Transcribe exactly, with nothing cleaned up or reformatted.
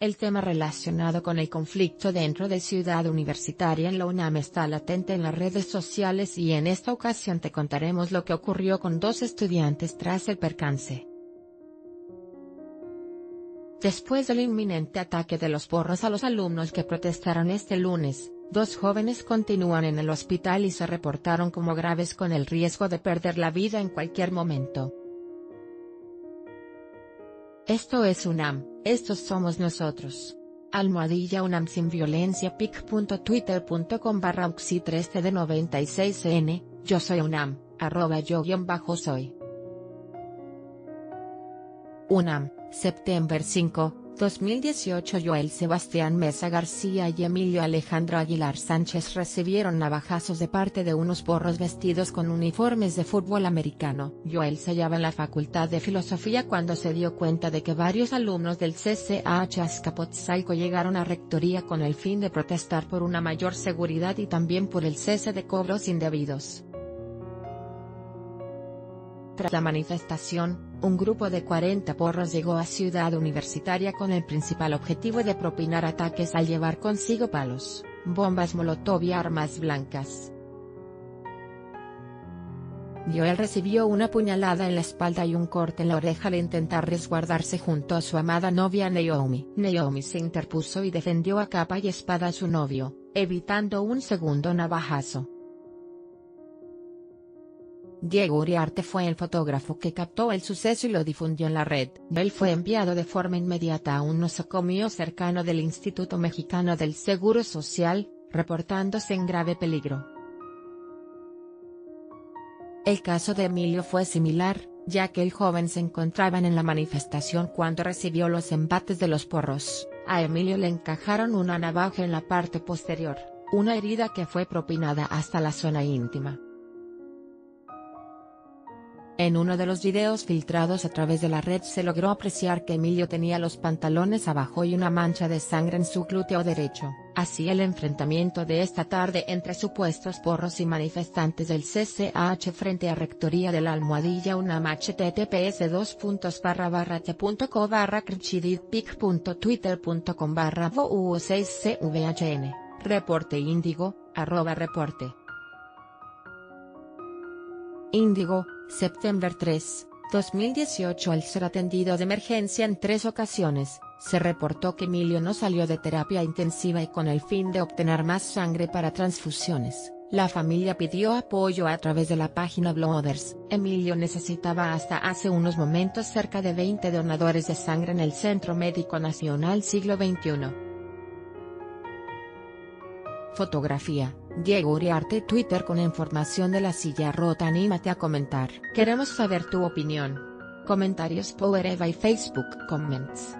El tema relacionado con el conflicto dentro de Ciudad Universitaria en la UNAM está latente en las redes sociales y en esta ocasión te contaremos lo que ocurrió con dos estudiantes tras el percance. Después del inminente ataque de los porros a los alumnos que protestaron este lunes, dos jóvenes continúan en el hospital y se reportaron como graves con el riesgo de perder la vida en cualquier momento. Esto es UNAM, estos somos nosotros. Almohadilla UNAM sin violencia pic.twitter.com barra auxi 3td96n, yo soy UNAM, arroba yo guión bajo soy. UNAM, septiembre cinco, dos mil dieciocho. Joel Sebastián Mesa García y Emilio Alejandro Aguilar Sánchez recibieron navajazos de parte de unos porros vestidos con uniformes de fútbol americano. Joel se hallaba en la Facultad de Filosofía cuando se dio cuenta de que varios alumnos del C C H Azcapotzalco llegaron a rectoría con el fin de protestar por una mayor seguridad y también por el cese de cobros indebidos. Tras la manifestación, un grupo de cuarenta porros llegó a Ciudad Universitaria con el principal objetivo de propinar ataques al llevar consigo palos, bombas molotov y armas blancas. Joel recibió una puñalada en la espalda y un corte en la oreja al intentar resguardarse junto a su amada novia Naomi. Naomi se interpuso y defendió a capa y espada a su novio, evitando un segundo navajazo. Diego Uriarte fue el fotógrafo que captó el suceso y lo difundió en la red. Él fue enviado de forma inmediata a un nosocomio cercano del Instituto Mexicano del Seguro Social, reportándose en grave peligro. El caso de Emilio fue similar, ya que el joven se encontraba en la manifestación cuando recibió los embates de los porros. A Emilio le encajaron una navaja en la parte posterior, una herida que fue propinada hasta la zona íntima. En uno de los videos filtrados a través de la red se logró apreciar que Emilio tenía los pantalones abajo y una mancha de sangre en su glúteo derecho. Así, el enfrentamiento de esta tarde entre supuestos porros y manifestantes del C C H frente a Rectoría de la Almohadilla UNAM. Https dos puntos barra barra t punto co barra crchiditpic punto twitter punto com barra v u seis c v h n, Reporte Índigo, arroba reporte. Índigo, septiembre tres, dos mil dieciocho. Al ser atendido de emergencia en tres ocasiones, se reportó que Emilio no salió de terapia intensiva y con el fin de obtener más sangre para transfusiones, la familia pidió apoyo a través de la página Blooders. Emilio necesitaba hasta hace unos momentos cerca de veinte donadores de sangre en el Centro Médico Nacional Siglo veintiuno. Fotografía: Diego Uriarte. Twitter con información de la silla rota. Anímate a comentar. Queremos saber tu opinión. Comentarios Powered by Facebook Comments.